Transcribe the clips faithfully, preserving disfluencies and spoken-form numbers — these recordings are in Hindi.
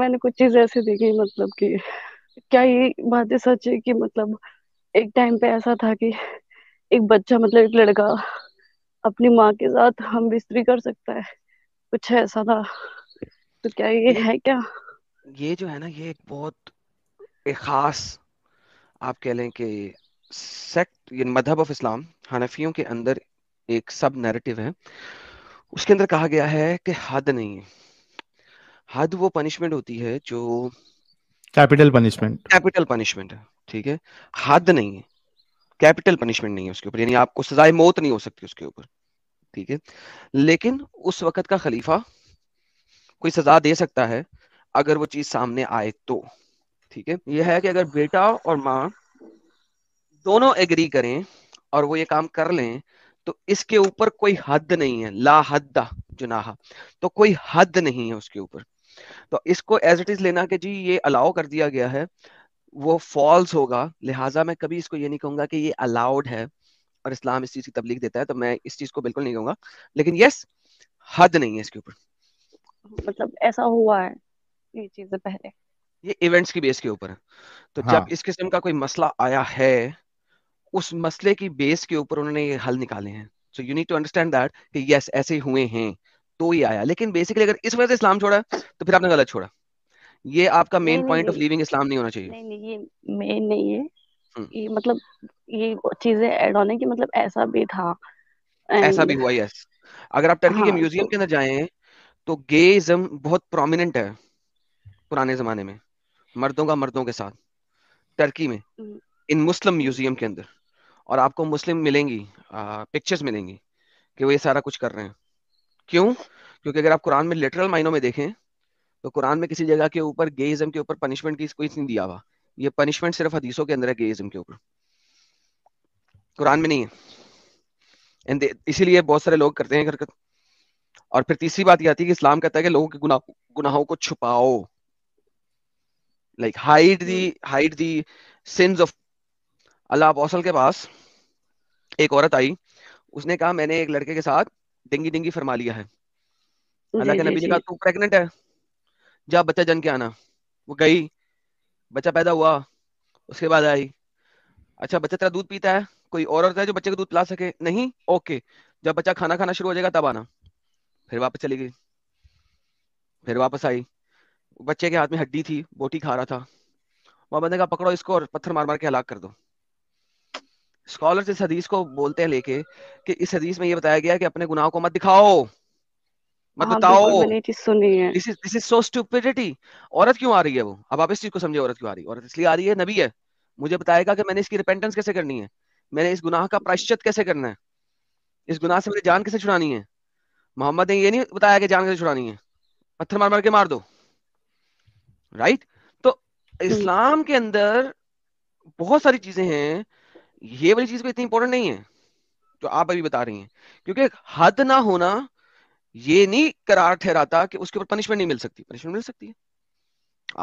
मैंने कुछ चीजें ऐसे देखी, मतलब कि क्या ये बातें सच है कि मतलब एक टाइम पे ऐसा था कि एक बच्चा, मतलब एक लड़का अपनी माँ के साथ हम बिस्तरी कर सकता है, कुछ ऐसा था। तो क्या ये ये है क्या? ये जो है ना, ये एक बहुत एक खास, आप कह लें कि सेक्ट, ये मजहब ऑफ इस्लाम, हनफियों के अंदर एक सब नैरेटिव है। उसके अंदर कहा गया है कि हद नहीं है। हद वो पनिशमेंट होती है जो कैपिटल पनिशमेंट। कैपिटल पनिशमेंट है, ठीक है, हद नहीं है, कैपिटल पनिशमेंट नहीं है उसके ऊपर, यानी आपको सजाए मौत नहीं हो सकती उसके ऊपर, ठीक है। लेकिन उस वक्त का खलीफा कोई सजा दे सकता है अगर वो चीज सामने आए तो, ठीक है। यह है कि अगर बेटा और माँ दोनों एग्री करें और वो ये काम कर लें तो इसके ऊपर कोई हद नहीं है, ला हद्दा जुनाहा, तो कोई हद नहीं है उसके ऊपर। तो इसको एज इट इज लेना कि जी ये अलाउ कर दिया गया है, वो फॉल्स होगा। लिहाजा मैं कभी इसको ये नहीं कहूंगा कि ये अलाउड है और इस्लाम इस चीज की तबलीग देता है, तो मैं इस चीज को बिल्कुल नहीं कहूंगा। लेकिन यस, हद नहीं है इसके ऊपर। मतलब ऐसा हुआ है ये चीजें पहले, ये इवेंट्स की बेस के ऊपर है। तो हाँ, जब इस किस्म का कोई मसला आया है, उस मसले की बेस के ऊपर उन्होंने ये हल निकाले हैं। So you need to understand that कि यस ऐसे हुए हैं तो ये आया। लेकिन बेसिकली अगर इस वजह से इस्लाम छोड़ा है, तो फिर आपने गलत छोड़ा। ये आपका नहीं मेन नहीं पॉइंट ऑफ ये लिविंग इस्लाम नहीं होना चाहिए। नहीं नहीं ये मेन नहीं है, हम्म, ये मतलब ये चीजें ऐड ऑन है कि मतलब ऐसा भी था ऐसा भी एंड हुआ, यस। अगर आप टर्की के हाँ। म्यूजियम तो के अंदर जाएं तो गेइज्म बहुत प्रोमिनेंट है पुराने जमाने में, मर्दों का मर्दों के साथ, टर्की में, हम्म, इन मुस्लिम म्यूजियम के अंदर। और आपको मुस्लिम मिलेंगी, पिक्चर्स मिलेंगी कि वो ये सारा कुछ कर रहे हैं। क्यों? क्योंकि अगर आप कुरान में लिटरल मायनों में देखें तो कुरान में किसी जगह के ऊपर गेइज्म के ऊपर पनिशमेंट की कोई नहीं दिया हुआ। ये पनिशमेंट सिर्फ हदीसों के अंदर है, गेइज्म के ऊपर कुरान में नहीं है। And they- इसीलिए बहुत सारे लोग करते हैं ये हरकत। और फिर तीसरी बात ये आती है कि इस्लाम कहता है कि लोगों के गुनाह गुनाहों को छुपाओ, like hide the hmm, hide the sins of. अल्लाह अबौसल के पास एक औरत आई, उसने कहा मैंने एक लड़के के साथ डिंगी डिंगी फरमा लिया है। अल्लाह जी के जी नबी ने जी कहा तू प्रेग्नेंट है, जा बच्चा जन के आना। वो गई, बच्चा पैदा हुआ, उसके बाद आई, अच्छा बच्चा तेरा दूध पीता है, कोई और औरत है जो बच्चे को दूध पिला सके? नहीं, ओके, जब बच्चा खाना खाना शुरू हो जाएगा तब आना। फिर वापस चली गई, फिर वापस आई, बच्चे के हाथ में हड्डी थी, बोटी खा रहा था। वहां बंदे का पकड़ो इसको और पत्थर मार मार के हलाक कर दो। स्कॉलर्स इस हदीस को बोलते हैं लेके कि इस हदीस में ये बताया गया है कि अपने गुनाह को मत दिखाओ, मत हाँ बिल्कुल, बताओ। मैंने ये चीज सुनी है। This is this is so stupidity. औरत क्यों आ रही है वो? अब आप इस चीज को समझे, औरत क्यों आ रही है? औरत इसलिए आ रही है, नबी है, मुझे बताएगा कि मैंने इसकी रिपेंटेंस कैसे करनी है, मैंने इस गुनाह का प्रायश्चित कैसे करना है, इस गुनाह से मेरी जान कैसे छुड़ानी है। मोहम्मद ने ये नहीं बताया कि जान कैसे छुड़ानी है, पत्थर मार मार के मार दो, राइट। तो हम्म, इस्लाम के अंदर बहुत सारी चीजें हैं, ये वाली चीज भी इतनी इंपॉर्टेंट नहीं है जो आप अभी बता रही हैं, क्योंकि हद ना होना ये नहीं करार ठहराता कि उसके ऊपर पनिशमेंट नहीं मिल सकती। पनिशमेंट मिल सकती है।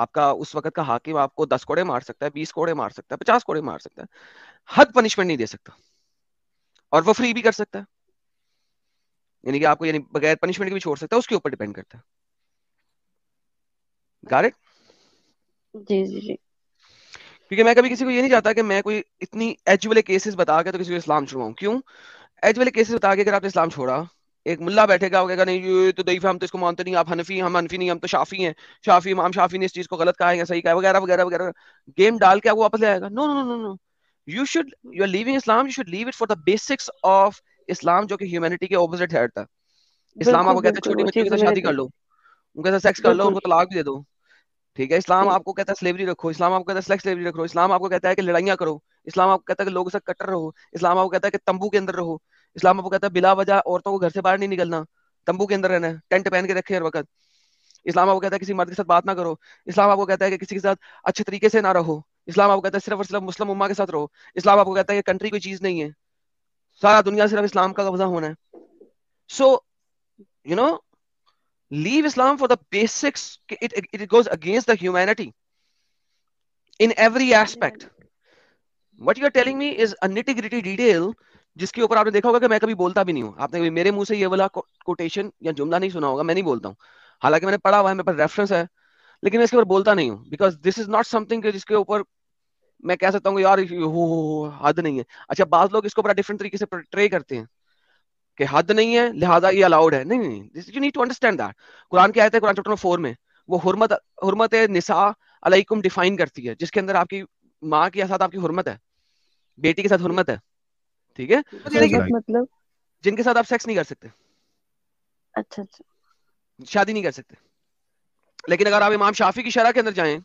आपका उस वक्त का हाकिम आपको दस कोड़े मार सकता है, बीस कोड़े मार सकता है, पचास कोड़े मार सकता है, हद पनिशमेंट नहीं दे सकता। और वो फ्री भी कर सकता है, यानी कि आपको, यानी बगैर पनिशमेंट के भी छोड़ सकता है, उसके ऊपर डिपेंड करता है। Got it? जी जी जी क्योंकि मैं कभी किसी को ये नहीं चाहता कि मैं कोई इतनी एज वाले केसेस बता के तो किसी को इस्लाम छुड़वाऊं। क्यों? एज वाले केसेस बता के अगर आपने इस्लाम छोड़ा, एक मुल्ला बैठेगा, वो कहेगा नहीं ये तो दईफ है, हम तो इसको मानते नहीं, आप हनफी हैं, हम हनफी नहीं, हम तो शाफी हैं, शाफी इमाम शाफी ने इस चीज को गलत कहा है या सही कहा है, वगैरह वगैरह वगैरह। गेम डाल के आपको वापस ले आएगा। No no no no, you should, you are leaving Islam, you should leave it for the basics of Islam, जो कि ह्यूमैनिटी के ऑपोजिट है। हटता इस्लाम बिल्कुल आपको कहता है बिल्कुल, छोटी वो बच्चियों के चीज साथ मैंने शादी कर लो, देखी। उनके साथ सेक्स कर लो, बिल्कुल उनको तलाक भी दे दो, ठीक है। इस्लाम हम्म, आपको कहता है स्लेवरी रखो, इस्लाम आपको कहता है सेक्स स्लेवरी रखो, इस्लाम आपको कहता है कि लड़ाइयाँ करो, इस्लाम आपको कहता है कि लोगों से कट्टर रहो, इस्लाम आपको कहता है कि तंबू के अंदर रहो, इस्लाम आपको कहता है बिला वजह औरतों को घर से बाहर नहीं निकलना, तंबू के अंदर रहना है, टेंट पहन के रखे हर वक्त। इस्लाम आपको कहता है किसी मर्द के साथ बात ना करो, इस्लाम आपको कहता है कि किसी के साथ अच्छे तरीके से ना रहो, इस्लाम आपको कहता है सिर्फ और सिर्फ मुस्लिम उम्मा के साथ रहो, इस्लाम आपको कहता है कि कंट्री कोई चीज नहीं है, सारा दुनिया सिर्फ इस्लाम का कब्जा होना है। So you know, leave Islam for the basics. It it, it goes against the humanity in every aspect. What you are telling me is a nitty gritty detail, जिसके ऊपर आपने देखा होगा कि मैं कभी बोलता भी नहीं हूँ। आपने कभी मेरे मुंह से ये वाला कोटेशन या जुमला नहीं सुना होगा, मैं नहीं बोलता हूँ। हालांकि मैंने पढ़ा हुआ है, मेरे पास रेफरेंस है, लेकिन मैं इसके ऊपर बोलता नहीं हूँ, because this is not something जिसके ऊपर मैं कह सकता हूँ यार हद नहीं है। अच्छा, बात लोग इसको बड़ा डिफरेंट तरीके से पोर्ट्रे करते हैं कि हद नहीं है लिहाजा ये अलाउड है। नहीं नहीं, this you need to understand that. कुरान की आयत है, कुरान चैप्टर फोर में, वो हुर्मत हुर्मत निसा अलैकुम डिफाइन करती है, जिसके अंदर आपकी माँ के साथ आपकी हुर्मत है, बेटी के साथ हुर्मत है, ठीक है, मतलब जिनके साथ आप सेक्स नहीं कर सकते, अच्छा अच्छा, शादी नहीं कर सकते। लेकिन अगर आप इमाम शाफी की शरह के अंदर जाएं,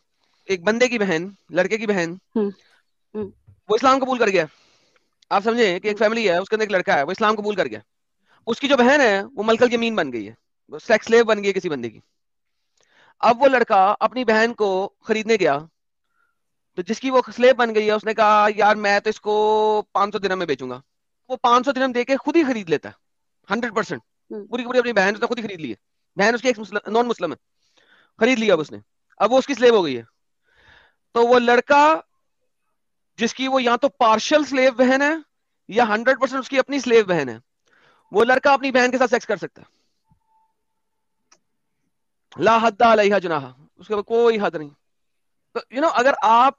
एक बंदे की बहन, लड़के की बहन, वो इस्लाम कबूल कर गया। आप समझे कि एक फैमिली है, उसके अंदर एक लड़का है, वो इस्लाम कबूल कर गया, उसकी जो बहन है वो मलकल जमीन बन गई है, वो सेक्स स्लेव बन गई है किसी बंदे की। अब वो लड़का अपनी बहन को खरीदने गया, तो जिसकी वो स्लेव बन गई है उसने कहा यार मैं तो इसको पाँच सौ दिनम में बेचूंगा। वो पाँच सौ दिनम देके खुद ही खरीद लेता है, हंड्रेड परसेंट पूरी पूरी अपनी बहन उसने खुद ही खरीद ली है। बहन उसकी एक नॉन मुस्लिम है, खरीद लिया अब उसने, अब वो उसकी स्लेव हो गई है। तो वो लड़का जिसकी वो या तो पार्शल स्लेव बहन है या हंड्रेड परसेंट उसकी अपनी स्लेव बहन है, वो लड़का अपनी बहन के साथ सेक्स कर सकता है। ला हद्दा अलैहा जुनाहा, उसके ऊपर कोई हद नहीं। तो यू नो अगर आप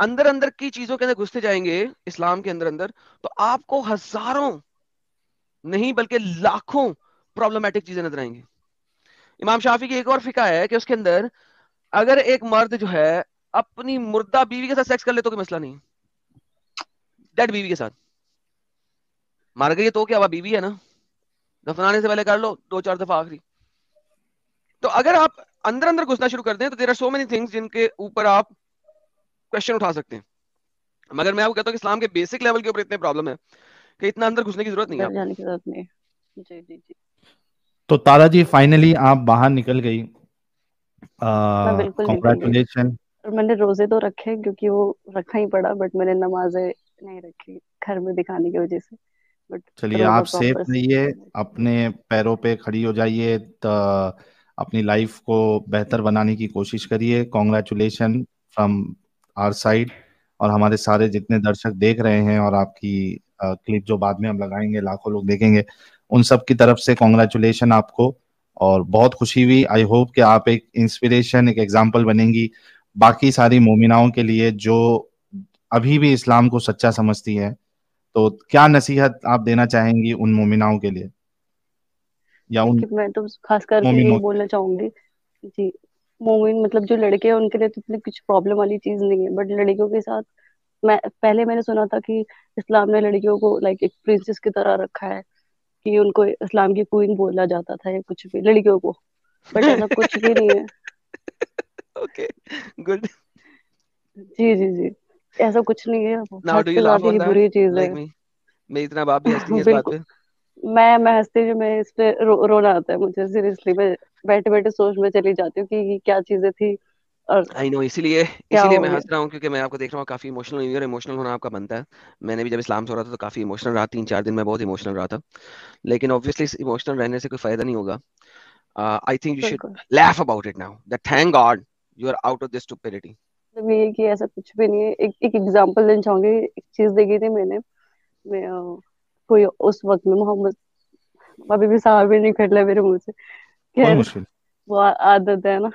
अंदर अंदर की चीजों के अंदर घुसते जाएंगे इस्लाम के अंदर अंदर, तो आपको हजारों नहीं बल्कि लाखों प्रॉब्लमेटिक चीजें नजर आएंगी। इमाम शाफी की एक और फिका है कि उसके अंदर अगर एक मर्द जो है अपनी मुर्दा बीवी के साथ सेक्स कर ले तो कोई मसला नहीं, डेड बीवी के साथ, मार गई तो क्या, वह बीवी है ना, दफनाने से पहले कर लो दो चार दफा आखिरी। तो अगर आप अंदर अंदर घुसना शुरू कर दें तो there are so many things जिनके ऊपर आप क्वेश्चन उठा सकते हैं। मगर मैं आपको कहता हूँ कि इस्लाम के बेसिक लेवल के ऊपर इतने प्रॉब्लम है कि इतना अंदर घुसने की जरूरत नहीं है, जाने की जरूरत नहीं है। जी जी जी। तो तारा जी फाइनली आप बाहर निकल गई, कांग्रेचुलेशन। मैंने रोजे तो रखे क्योंकि वो रखा ही पड़ा, बट मैंने नमाजें नहीं रखी घर में दिखाने की वजह से। चलिए आप सेफ रहिए, अपने पैरों पे खड़ी हो जाइए, अपनी लाइफ को बेहतर बनाने की कोशिश करिए। कांग्रेचुलेशन फ्रॉम आवर साइड, और हमारे सारे जितने दर्शक देख रहे हैं और आपकी क्लिप जो बाद में हम लगाएंगे, लाखों लोग देखेंगे, उन सब की तरफ से कांग्रेचुलेशन आपको, और बहुत खुशी हुई। आई होप कि आप एक इंस्पिरेशन, एक एग्जाम्पल बनेंगी बाकी सारी मोमिनाओं के लिए जो अभी भी इस्लाम को सच्चा समझती है। तो क्या नसीहत आप देना चाहेंगी उन मोमिनाओं के लिए, या उन मैं तो खासकर ये बोलना चाहूंगी जी, मोमिन मतलब जो लड़के हैं उनके लिए तो इतनी कुछ प्रॉब्लम वाली चीज नहीं है, बट लड़कियों के साथ मैं पहले मैंने सुना था कि इस्लाम ने लड़कियों को लाइक एक प्रिंसेस की तरह रखा है, कि उनको इस्लाम की क्वीन बोला जाता था या कुछ भी लड़कियों को, बट ऐसा कुछ भी नहीं है। ओके गुड, जी जी जी, ऐसा कुछ नहीं है, बहुत बुरी चीज है। मैं इतना बाप भी हंसती है इस बात पे, मैं मैं हंसती हूँ, मैं इस पे रो, रोना आता है मुझे सीरियसली। मैं बैठे बैठे सोच में चली जाती हूँ कि क्या चीजें थी, और आई नो इसीलिए इसीलिए मैं हंस रहा हूँ क्योंकि मैं आपको देख रहा हूँ काफी इमोशनल हुई, और इमोशनल होना आपका बनता है। मैंने भी जब इस्लाम से हो रहा था तो काफी इमोशनल रहा, तीन चार दिन मैं बहुत इमोशनल रहा था, लेकिन ऑब्वियसली इमोशनल रहने से कोई फायदा नहीं होगा। I think you should laugh about it now, that thank God you are out of this stupidity. ये कि ऐसा कुछ भी नहीं है। एक एक एग्जांपल देना चाहूंगी, एक चीज देखी थी मैंने, मैं कोई उस वक्त में मोहम्मद अभी भी साहब नहीं खटला मेरे मुंह से, खैर वो आदत है ना,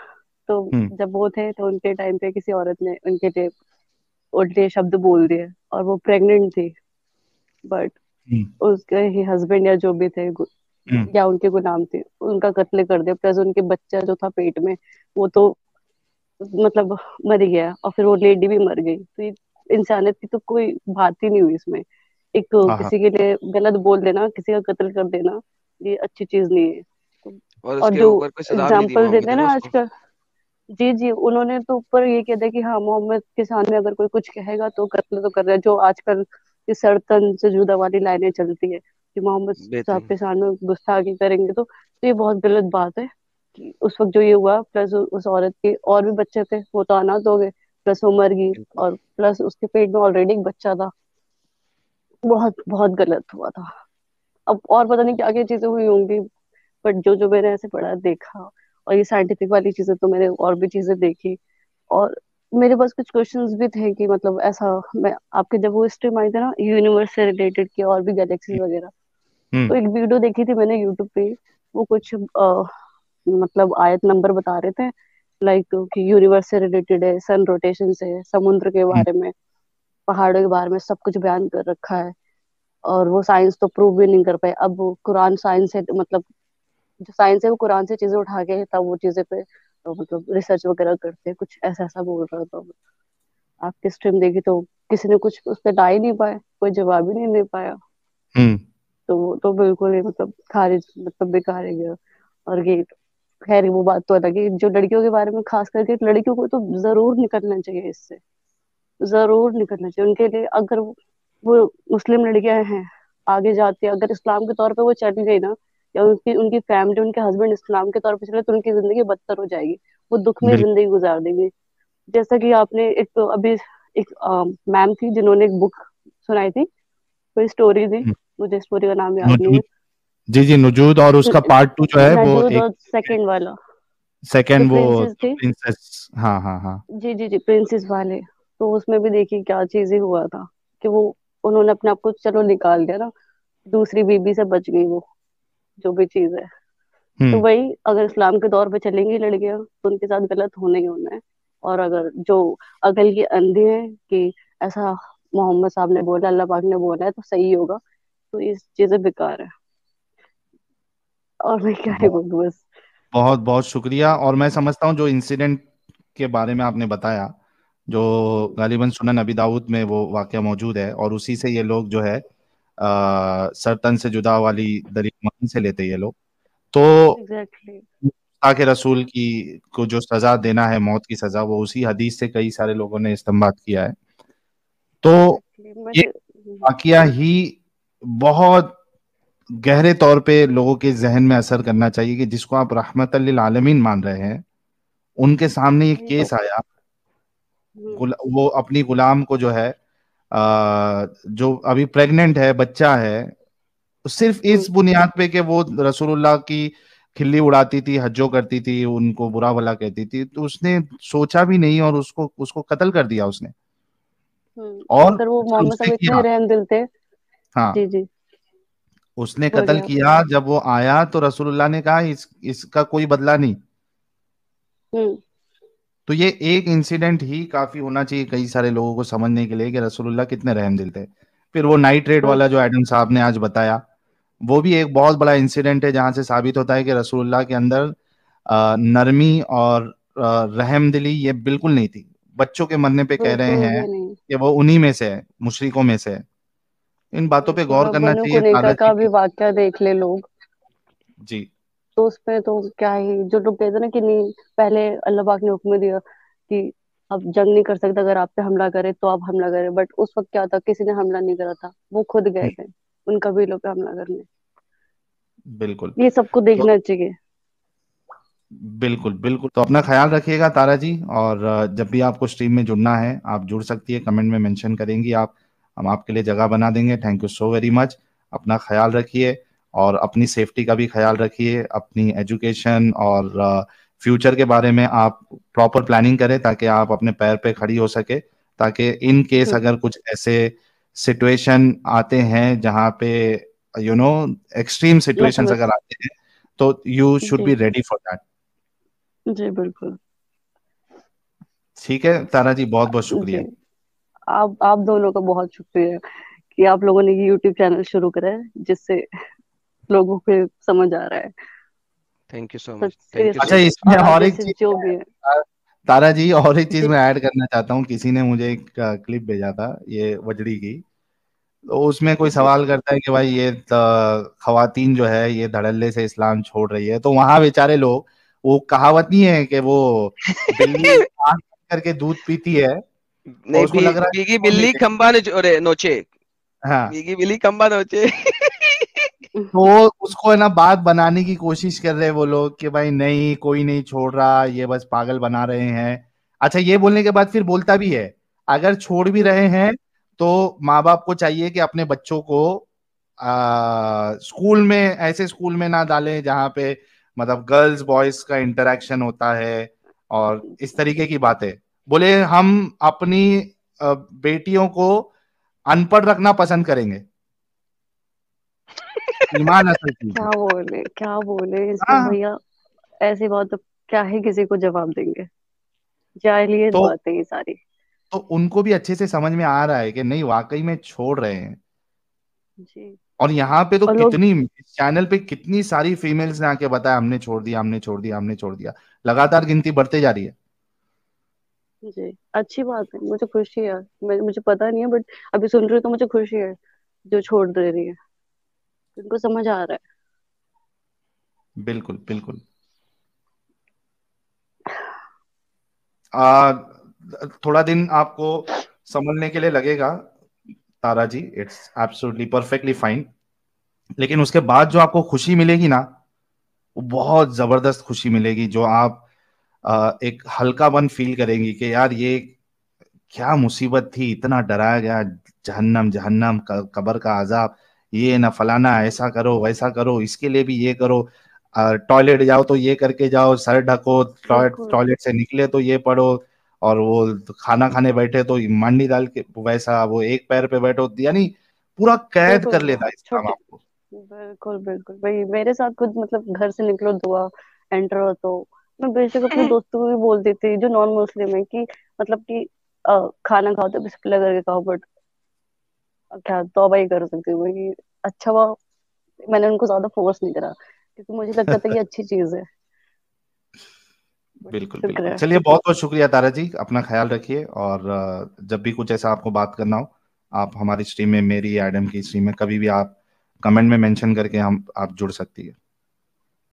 तो जब वो थे तो उनके टाइम पे किसी औरत ने उनके लिए उल्टे शब्द बोल दिए, और वो प्रेग्नेंट थी, बट उसके ही हस्बैंड या जो भी थे या उनके गुलाम थे उनका कत्ल कर दिया, प्लस उनके बच्चा जो था पेट में वो तो मतलब मर गया, और फिर वो लेडी भी मर गई। तो इंसानियत की तो कोई बात ही नहीं हुई इसमें। एक किसी के लिए गलत बोल देना, किसी का कत्ल कर देना, ये अच्छी चीज नहीं है। और, और जो एग्जाम्पल देते हैं ना आजकल, जी जी, उन्होंने तो ऊपर ये कह दिया कि हाँ मोहम्मद के सामने अगर कोई कुछ कहेगा तो कत्ल तो कर रहा है, जो आजकल ये सरतन से जुदा वाली लाइनें चलती है कि मोहम्मद साहब के सामने गुस्ताखी करेंगे, तो ये बहुत गलत बात है। उस वक्त जो ये हुआ, प्लस उस औरत के और भी बच्चे थे, वो तो अनाथ हो गए, प्लस वो मर गई, और प्लस उसके पेट में ऑलरेडी एक बच्चा था। बहुत बहुत गलत हुआ था। अब और पता नहीं क्या क्या चीजें हुई होंगी, बट जो जो मैंने ऐसे पढ़ा देखा, और ये साइंटिफिक वाली चीजें तो मैंने और भी चीजें देखी, और मेरे पास कुछ क्वेश्चंस भी थे कि मतलब ऐसा मैं आपके जब वो हिस्ट्री में आई थी ना यूनिवर्स से रिलेटेड के और भी गैलेक्सीज वगैरह, तो एक वीडियो देखी थी मैंने यूट्यूब पे, वो कुछ मतलब आयत नंबर बता रहे थे, लाइक यूनिवर्स से रिलेटेड है, सन रोटेशन से, समुद्र के बारे में, पहाड़ों के बारे में सब कुछ बयान कर रखा है, और वो साइंस तो प्रूव भी नहीं कर पाए। अब कुरान साइंस से, मतलब जो साइंस है वो कुरान से चीजें उठा के तब वो चीजें पे तो मतलब रिसर्च वगैरह करते हैं, कुछ ऐसा ऐसा बोल रहा था। आपकी स्ट्रीम देखी तो किसी ने कुछ उस पर डाल ही नहीं पाया, कोई जवाब ही नहीं दे पाया। हुँ. तो वो तो बिल्कुल ही मतलब खारिज, मतलब बेकार है गया। और ये खैर वो बात तो अलग है, जो लड़कियों के बारे में खास करके लड़कियों को तो जरूर निकलना चाहिए, इससे जरूर निकलना चाहिए। उनके लिए अगर वो मुस्लिम लड़कियां हैं आगे जाती है, अगर इस्लाम के तौर पे वो चढ़ गई ना, या उनकी उनकी फैमिली, उनके हस्बैंड इस्लाम के तौर पे चले, तो उनकी जिंदगी बदतर हो जाएगी, वो दुख में जिंदगी गुजार देंगी। जैसा कि आपने एक तो अभी एक मैम थी जिन्होंने एक बुक सुनाई थी, कोई स्टोरी थी, मुझे स्टोरी का नाम याद नहीं है। जी जी नुजूद, और उसका पार्ट टू जो है वो एक सेकंड वाला सेकंड वो प्रिंसेस, हाँ हाँ हाँ जी जी जी प्रिंसेस वाले, तो उसमें भी देखिए क्या चीजें हुआ था कि वो उन्होंने अपने आप को चलो निकाल दिया ना, दूसरी बीबी से बच गई, वो जो भी चीज है। तो वही अगर इस्लाम के दौर पे चलेंगी लड़कियां तो उनके साथ गलत होना ही होना है। और अगर जो अकल की अंधी है कि ऐसा मोहम्मद साहब ने बोला, अल्लाह पाक ने बोला है तो सही होगा, तो इस चीजें बेकार है। और मैं क्या बोलूं, बस बहुत बहुत शुक्रिया। और मैं समझता हूँ जो इंसिडेंट के बारे में आपने बताया, जो गालिबन सुनन अबी दाऊद में वो वाकया मौजूद है, और उसी से ये लोग जो है सरतन से जुदा वाली दलील से लेते ये लोग, तो exactly. के रसूल की को जो सजा देना है, मौत की सजा, वो उसी हदीस से कई सारे लोगों ने इस्तेमाल किया है। तो exactly. ये वाकया ही बहुत गहरे तौर पे लोगों के जहन में असर करना चाहिए कि जिसको आप रहमत लिल आलमीन मान रहे हैं, उनके सामने ये केस आया, वो अपनी गुलाम को जो है आ, जो अभी प्रेग्नेंट है, बच्चा है, सिर्फ इस बुनियाद पे कि वो रसूलुल्लाह की खिल्ली उड़ाती थी, हज्जो करती थी, उनको बुरा भला कहती थी, तो उसने सोचा भी नहीं और उसको उसको कत्ल कर दिया उसने। और तो वो मोहम्मद साहब इतने रहमदिल थे, हाँ जी जी, उसने कत्ल किया। जब वो आया तो रसूलुल्लाह ने कहा इस, इसका कोई बदला नहीं। तो ये एक इंसिडेंट ही काफी होना चाहिए कई सारे लोगों को समझने के लिए कि रसूलुल्लाह कितने रहमदिल थे। फिर वो नाइट रेड वाला जो एडम साहब ने आज बताया, वो भी एक बहुत बड़ा इंसिडेंट है जहां से साबित होता है कि रसूलुल्लाह के अंदर नरमी और रहमदिली ये बिल्कुल नहीं थी। बच्चों के मरने पे कह रहे हैं कि वो उन्हीं में से है, मुशरिकों में से है। इन बातों पे गौर करना चाहिए। का भी वाकया देख ले लोग जी, तो उसपे तो क्या ही, जो लोग कहते ना कि नहीं पहले अल्लाह पाक ने हुक्म दिया कि अब जंग नहीं कर सकते, अगर आप पे हमला करे तो आप हमला करें, बट उस वक्त क्या था, किसी ने हमला नहीं करा था, वो खुद गए थे उन कबीलों पे हमला करने। बिल्कुल, ये सबको देखना चाहिए। बिल्कुल बिल्कुल। तो अपना ख्याल रखिएगा तारा जी, और जब भी आपको स्ट्रीम में जुड़ना है आप जुड़ सकती है, कमेंट में मेंशन करेंगी आप, हम आपके लिए जगह बना देंगे। Thank you so very much. अपना ख्याल रखिए और अपनी सेफ्टी का भी ख्याल रखिए, अपनी एजुकेशन और फ्यूचर के बारे में आप प्रॉपर प्लानिंग करें ताकि आप अपने पैर पे खड़ी हो सके, ताकि इन केस अगर कुछ ऐसे सिचुएशन आते हैं जहां पे यू नो एक्सट्रीम सिचुएशंस अगर आते हैं तो you should be ready for that. जी बिल्कुल, ठीक है तारा जी, बहुत बहुत शुक्रिया। आप आप दोनों का बहुत शुक्रिया कि आप लोगों ने यूट्यूब चैनल शुरू करा है जिससे लोगों को समझ आ रहा है। Thank you so much. अच्छा, इसमें और एक चीज जो भी है तारा जी, और एक चीज मैं ऐड करना चाहता हूँ। किसी ने मुझे एक क्लिप भेजा था ये वजड़ी की, तो उसमें कोई सवाल करता है कि भाई ये खवातीन जो है ये धड़ल्ले से इस्लाम छोड़ रही है, तो वहाँ बेचारे लोग, वो कहावत नहीं है कि वो बिल्ली आंख करके दूध पीती है, नहीं भी, लग रहा बिल्ली, बिल्ली खंबा ने नोचे, हाँ बिल्ली खंबा नोचे, तो उसको है ना बात बनाने की कोशिश कर रहे हैं वो लोग कि भाई नहीं कोई नहीं छोड़ रहा, ये बस पागल बना रहे हैं। अच्छा, ये बोलने के बाद फिर बोलता भी है अगर छोड़ भी रहे हैं तो माँ बाप को चाहिए कि अपने बच्चों को आ, स्कूल में, ऐसे स्कूल में ना डालें जहाँ पे मतलब गर्ल्स बॉयज का इंटरेक्शन होता है और इस तरीके की बातें। बोले हम अपनी बेटियों को अनपढ़ रखना पसंद करेंगे। ईमान, क्या बोले क्या बोले भैया, ऐसी बात क्या ही किसी को जवाब देंगे, जाहिलियत तो, बातें ये सारी। तो उनको भी अच्छे से समझ में आ रहा है कि नहीं वाकई में छोड़ रहे हैं जी। और यहाँ पे तो कितनी चैनल पे कितनी सारी फीमेल्स ने आके बताया हमने छोड़ दिया, हमने छोड़ दिया, हमने छोड़ दिया, लगातार गिनती बढ़ते जा रही है जी। अच्छी बात है, मुझे खुशी है, मुझे पता नहीं है बट अभी सुन रही हूँ तो मुझे खुशी है जो छोड़ दे रही है, उनको समझ आ रहा है। बिल्कुल बिल्कुल। आ, थोड़ा दिन आपको संभलने के लिए लगेगा Tara ji, it's absolutely perfectly fine, लेकिन उसके बाद जो आपको खुशी मिलेगी ना वो बहुत जबरदस्त खुशी मिलेगी, जो आप आ, एक हल्कापन फील करेंगी कि यार ये क्या मुसीबत थी, इतना डराया गया, जहन्नम जहन्नम कब्र का आजाब, ये ना फलाना, ऐसा करो वैसा करो, इसके लिए भी ये करो, टॉयलेट जाओ तो ये करके जाओ, सर ढको, टॉयलेट से निकले तो ये पढ़ो, और वो खाना खाने बैठे तो मांडी डाल के वैसा, वो एक पैर पे बैठो, यानी पूरा कैद कर लेता है इस्लाम आपको। बिल्कुल बिल्कुल भाई, मेरे साथ खुद मतलब घर से निकलो दुआ एंटर हो तो मैं बेशक अपने दोस्तों को भी बोल देती हूँ जो नॉन मुस्लिम है कि मतलब कि खाना खाओ तो बिस्मिल्लाह करके खाओ, बट क्या तौबा ही कर सकती हूँ कि अच्छा हुआ मैंने उनको ज्यादा फोर्स नहीं करा क्योंकि मुझे लगता था ये अच्छी चीज है। बिल्कुल बिल्कुल। चलिए बहुत बहुत शुक्रिया तारा जी, अपना ख्याल रखिए, और जब भी कुछ ऐसा आपको बात करना हो आप हमारी स्ट्रीम में, मेरी एडम की स्ट्रीम में कभी भी आप कमेंट में मेंशन करके हम आप जुड़ सकती है।